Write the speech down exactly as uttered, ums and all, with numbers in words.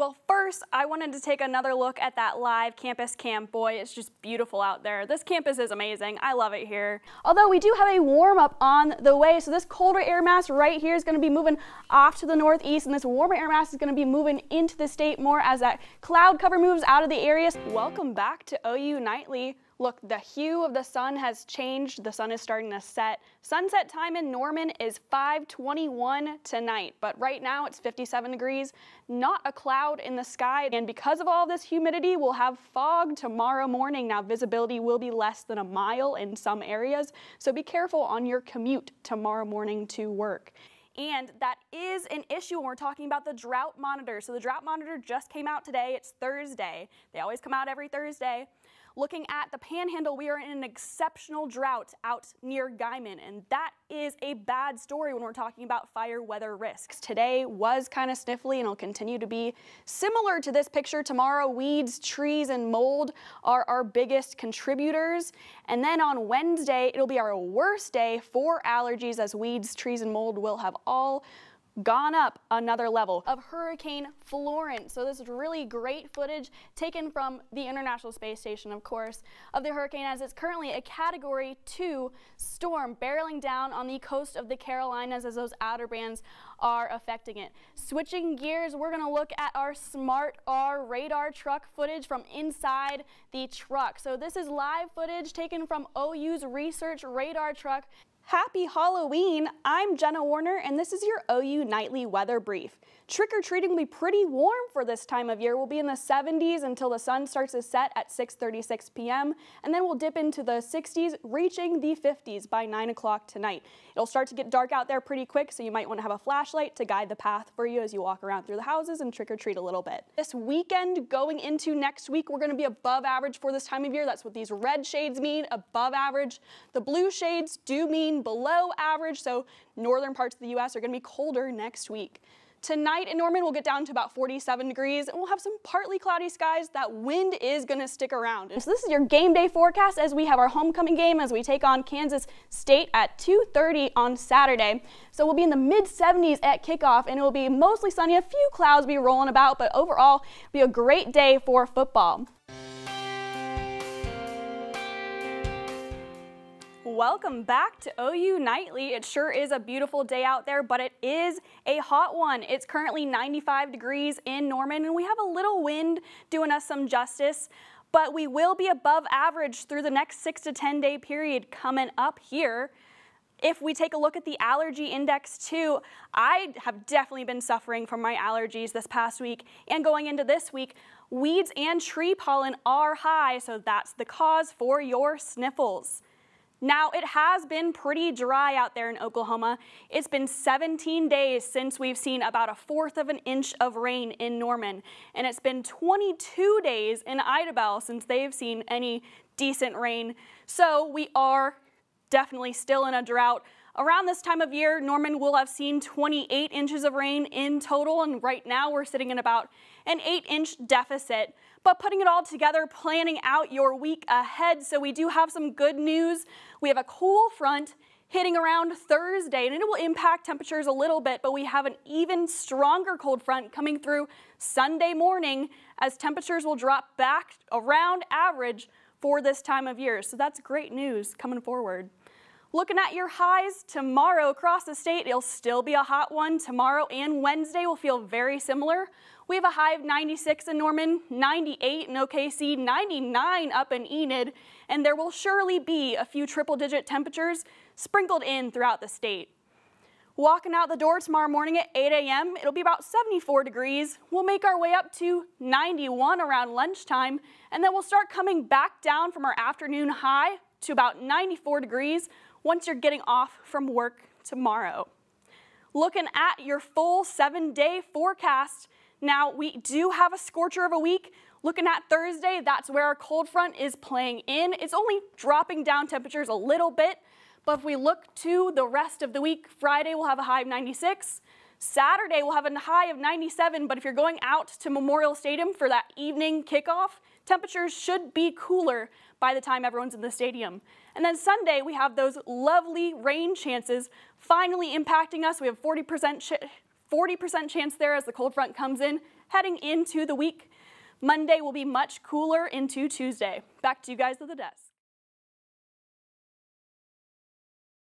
Well, first, I wanted to take another look at that live campus cam. Boy, it's just beautiful out there. This campus is amazing. I love it here. Although we do have a warm-up on the way, so this colder air mass right here is going to be moving off to the northeast, and this warmer air mass is going to be moving into the state more as that cloud cover moves out of the area. Welcome back to O U Nightly. Look, the hue of the sun has changed. The sun is starting to set. Sunset time in Norman is five twenty-one tonight, but right now it's fifty-seven degrees, not a cloud in the sky. And because of all this humidity, we'll have fog tomorrow morning. Now, visibility will be less than a mile in some areas, so be careful on your commute tomorrow morning to work. And that is an issue when we're talking about the drought monitor. So the drought monitor just came out today. It's Thursday. They always come out every Thursday. Looking at the Panhandle, we are in an exceptional drought out near Guymon, and that is a bad story when we're talking about fire weather risks. Today was kind of sniffly and it'll continue to be similar to this picture tomorrow. Weeds, trees, and mold are our biggest contributors. And then on Wednesday, it'll be our worst day for allergies, as weeds, trees, and mold will have all gone up another level of Hurricane Florence. So this is really great footage taken from the International Space Station, of course, of the hurricane, as it's currently a category two storm barreling down on the coast of the Carolinas as those outer bands are affecting it. Switching gears, we're going to look at our Smart R radar truck footage from inside the truck. So this is live footage taken from O U's research radar truck. Happy Halloween! I'm Jenna Warner, and this is your O U Nightly Weather Brief. Trick-or-treating will be pretty warm for this time of year. We'll be in the seventies until the sun starts to set at six thirty-six p m, and then we'll dip into the sixties, reaching the fifties by nine o'clock tonight. It'll start to get dark out there pretty quick, so you might want to have a flashlight to guide the path for you as you walk around through the houses and trick-or-treat a little bit. This weekend going into next week, we're going to be above average for this time of year. That's what these red shades mean, above average. The blue shades do mean below average, so northern parts of the U S are going to be colder next week. Tonight in Norman, we'll get down to about forty-seven degrees, and we'll have some partly cloudy skies. That wind is going to stick around. So this is your game day forecast as we have our homecoming game as we take on Kansas State at two thirty on Saturday. So we'll be in the mid seventies at kickoff, and it will be mostly sunny. A few clouds will be rolling about, but overall, it'll be a great day for football. Welcome back to O U Nightly. It sure is a beautiful day out there, but it is a hot one. It's currently ninety-five degrees in Norman, and we have a little wind doing us some justice, but we will be above average through the next six to ten day period coming up here. If we take a look at the allergy index too, I have definitely been suffering from my allergies this past week and going into this week. Weeds and tree pollen are high, so that's the cause for your sniffles. Now, it has been pretty dry out there in Oklahoma. It's been seventeen days since we've seen about a fourth of an inch of rain in Norman, and it's been twenty-two days in Idabel since they've seen any decent rain. So we are definitely still in a drought. Around this time of year, Norman will have seen twenty-eight inches of rain in total, and right now we're sitting in about an eight inch deficit. But putting it all together, planning out your week ahead, so we do have some good news. We have a cool front hitting around Thursday, and it will impact temperatures a little bit, but we have an even stronger cold front coming through Sunday morning as temperatures will drop back around average for this time of year. So that's great news coming forward. Looking at your highs tomorrow across the state, it'll still be a hot one. Tomorrow and Wednesday will feel very similar. We have a high of ninety-six in Norman, ninety-eight in O K C, ninety-nine up in Enid, and there will surely be a few triple-digit temperatures sprinkled in throughout the state. Walking out the door tomorrow morning at eight a m, it'll be about seventy-four degrees. We'll make our way up to ninety-one around lunchtime, and then we'll start coming back down from our afternoon high to about ninety-four degrees. Once you're getting off from work tomorrow. Looking at your full seven day forecast, now we do have a scorcher of a week. Looking at Thursday, that's where our cold front is playing in. It's only dropping down temperatures a little bit, but if we look to the rest of the week, Friday we'll have a high of ninety-six. Saturday we'll have a high of ninety-seven, but if you're going out to Memorial Stadium for that evening kickoff, temperatures should be cooler by the time everyone's in the stadium. And then Sunday, we have those lovely rain chances finally impacting us. We have 40 percent forty percent chance there as the cold front comes in heading into the week. Monday will be much cooler into Tuesday. Back to you guys at the desk.